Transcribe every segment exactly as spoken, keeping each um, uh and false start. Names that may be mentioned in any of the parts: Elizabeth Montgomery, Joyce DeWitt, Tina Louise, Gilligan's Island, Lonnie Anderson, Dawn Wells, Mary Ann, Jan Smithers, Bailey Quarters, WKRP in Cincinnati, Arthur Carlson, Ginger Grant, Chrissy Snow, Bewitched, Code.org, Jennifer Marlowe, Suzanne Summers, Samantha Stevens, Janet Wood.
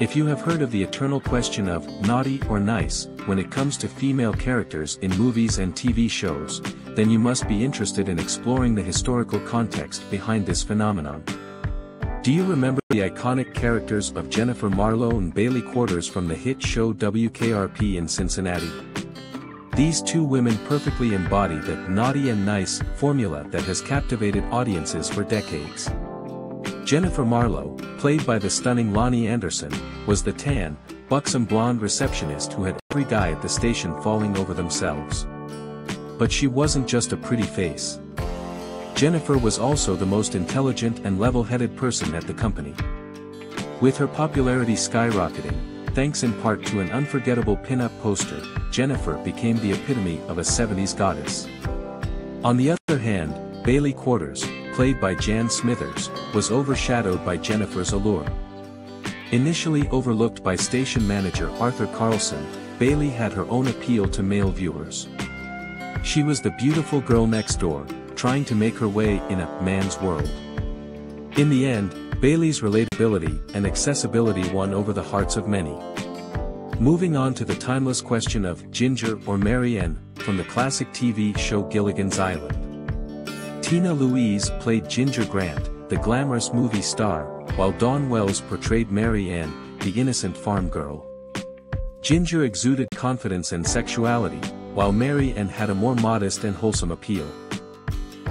If you have heard of the eternal question of naughty or nice when it comes to female characters in movies and T V shows, then you must be interested in exploring the historical context behind this phenomenon. Do you remember the iconic characters of Jennifer Marlowe and Bailey Quarters from the hit show W K R P in Cincinnati? These two women perfectly embody that naughty and nice formula that has captivated audiences for decades. Jennifer Marlowe, played by the stunning Lonnie Anderson, was the tan, buxom blonde receptionist who had every guy at the station falling over themselves. But she wasn't just a pretty face. Jennifer was also the most intelligent and level-headed person at the company. With her popularity skyrocketing, thanks in part to an unforgettable pin-up poster, Jennifer became the epitome of a seventies goddess. On the other hand, Bailey Quarters, played by Jan Smithers, was overshadowed by Jennifer's allure. Initially overlooked by station manager Arthur Carlson, Bailey had her own appeal to male viewers. She was the beautiful girl next door, trying to make her way in a man's world. In the end, Bailey's relatability and accessibility won over the hearts of many. Moving on to the timeless question of Ginger or Mary Ann, from the classic T V show Gilligan's Island. Tina Louise played Ginger Grant, the glamorous movie star, while Dawn Wells portrayed Mary Ann, the innocent farm girl. Ginger exuded confidence and sexuality, while Mary Ann had a more modest and wholesome appeal.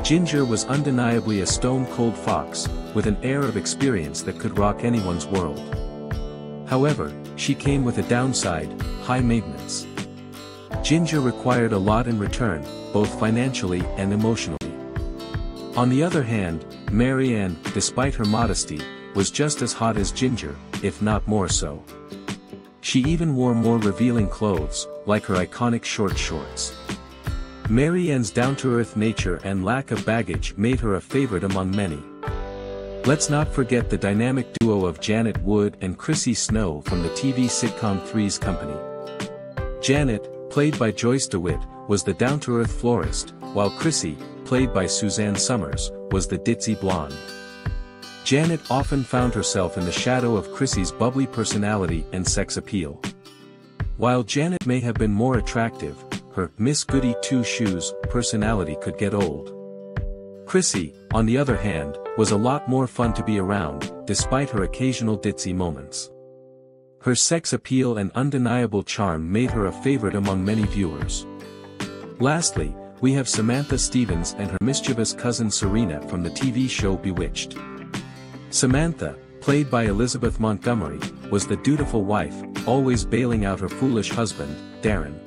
Ginger was undeniably a stone-cold fox, with an air of experience that could rock anyone's world. However, she came with a downside: high maintenance. Ginger required a lot in return, both financially and emotionally. On the other hand, Mary Ann, despite her modesty, was just as hot as Ginger, if not more so. She even wore more revealing clothes, like her iconic short shorts. Mary Ann's down-to-earth nature and lack of baggage made her a favorite among many. Let's not forget the dynamic duo of Janet Wood and Chrissy Snow from the T V sitcom Three's Company. Janet, played by Joyce DeWitt, was the down-to-earth florist, while Chrissy, played by Suzanne Summers, was the ditzy blonde. Janet often found herself in the shadow of Chrissy's bubbly personality and sex appeal. While Janet may have been more attractive, her Miss Goody Two-Shoes personality could get old. Chrissy, on the other hand, was a lot more fun to be around, despite her occasional ditzy moments. Her sex appeal and undeniable charm made her a favorite among many viewers. Lastly, we have Samantha Stevens and her mischievous cousin Serena from the T V show Bewitched. Samantha, played by Elizabeth Montgomery, was the dutiful wife, always bailing out her foolish husband, Darren.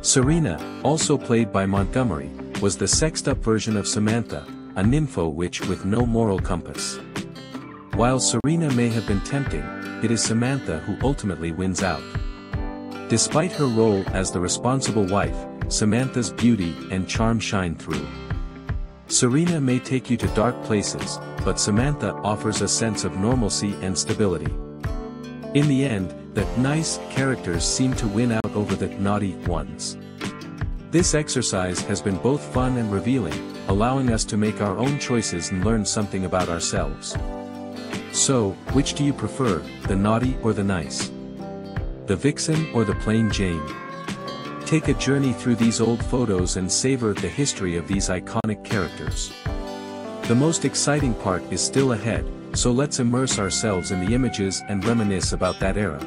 Serena, also played by Montgomery, was the sexed-up version of Samantha, a nympho witch with no moral compass. While Serena may have been tempting, it is Samantha who ultimately wins out. Despite her role as the responsible wife, Samantha's beauty and charm shine through. Serena may take you to dark places, but Samantha offers a sense of normalcy and stability. In the end, the nice characters seem to win out over the naughty ones. This exercise has been both fun and revealing, allowing us to make our own choices and learn something about ourselves. So, which do you prefer, the naughty or the nice? The vixen or the plain Jane? Take a journey through these old photos and savor the history of these iconic characters. The most exciting part is still ahead, so let's immerse ourselves in the images and reminisce about that era.